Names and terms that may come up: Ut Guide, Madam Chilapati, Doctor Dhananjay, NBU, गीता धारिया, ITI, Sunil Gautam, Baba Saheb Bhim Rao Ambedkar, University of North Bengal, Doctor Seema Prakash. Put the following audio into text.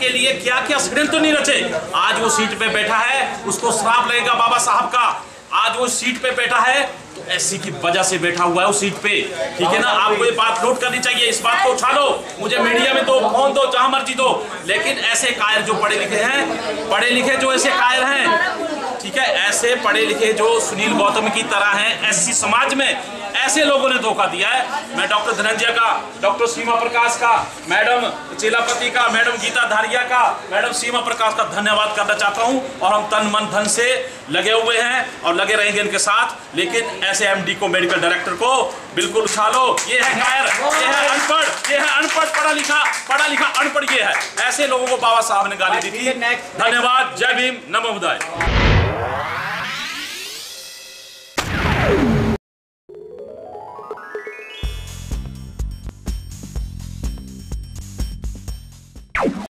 के लिए क्या क्या षड्यंत्र नहीं रचे। आज वो सीट पे बैठा है, उसको श्राप लगेगा बाबा साहब का। आज वो सीट पे बैठा है तो ऐसी की वजह से बैठा हुआ है उस सीट पे, ठीक है ना। आपको ये बात नोट करनी चाहिए, इस बात को उछालो, मुझे मीडिया में दो, फोन दो, जहां मर्जी दो, लेकिन ऐसे कायर जो पढ़े लिखे हैं, पढ़े लिखे जो ऐसे कायर हैं, ठीक है, ऐसे पढ़े लिखे जो सुनील गौतम की तरह हैं, ऐसी समाज में ऐसे लोगों ने धोखा दिया है। मैं डॉक्टर धनंजय का, डॉक्टर सीमा प्रकाश का, मैडम चिलापति का, मैडम गीता धारिया का, मैडम सीमा प्रकाश का धन्यवाद करना चाहता हूं, और हम तन मन धन से लगे हुए हैं और लगे रहेंगे इनके साथ। लेकिन ऐसे एमडी को, मेडिकल डायरेक्टर को बिल्कुल उछालो। ये है कायर, ये है अनपढ़, ये है अनपढ़, पढ़ा लिखा अनपढ़, ये है। ऐसे लोगों को बाबा साहब ने गाली दी थी। धन्यवाद, जय भीम, नमो बुद्धाय।